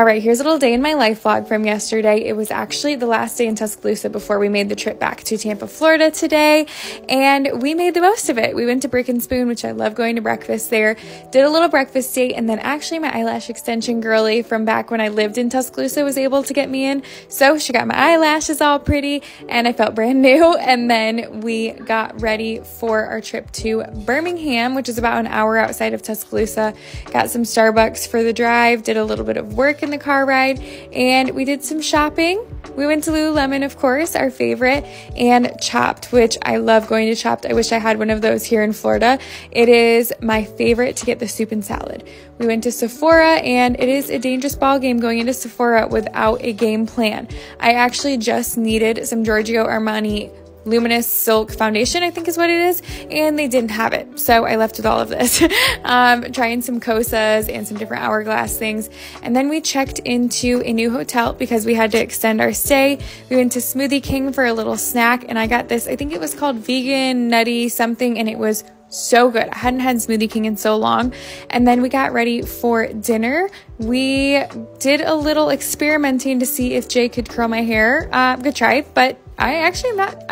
Alright, here's a little day in my life vlog from yesterday. It was actually the last day in Tuscaloosa before we made the trip back to Tampa, Florida today, and we made the most of it. We went to Brick and Spoon, which I love going to breakfast there, did a little breakfast date, and then actually my eyelash extension girly from back when I lived in Tuscaloosa was able to get me in, so she got my eyelashes all pretty, and I felt brand new, and then we got ready for our trip to Birmingham, which is about an hour outside of Tuscaloosa, got some Starbucks for the drive, did a little bit of work in the car ride, and we did some shopping. We went to Lululemon, of course, our favorite, and Chopped, which I love going to Chopped. I wish I had one of those here in Florida. It is my favorite to get the soup and salad. We went to Sephora, and it is a dangerous ball game going into Sephora without a game plan. I actually just needed some Giorgio Armani Luminous Silk foundation, I think is what it is, and they didn't have it, so I left with all of this. Trying some Kosas and some different Hourglass things, and then we checked into a new hotel because we had to extend our stay. We went to Smoothie King for a little snack, and I got this, I think it was called vegan nutty something, and it was so good. I hadn't had Smoothie King in so long. And then we got ready for dinner. We did a little experimenting to see if Jay could curl my hair. Good try, but I actually am not,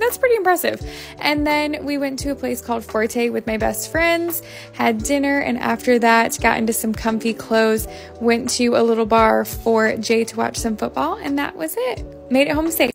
that's pretty impressive. And then we went to a place called Forte with my best friends, had dinner, and after that got into some comfy clothes, went to a little bar for Jay to watch some football, and that was it. Made it home safe.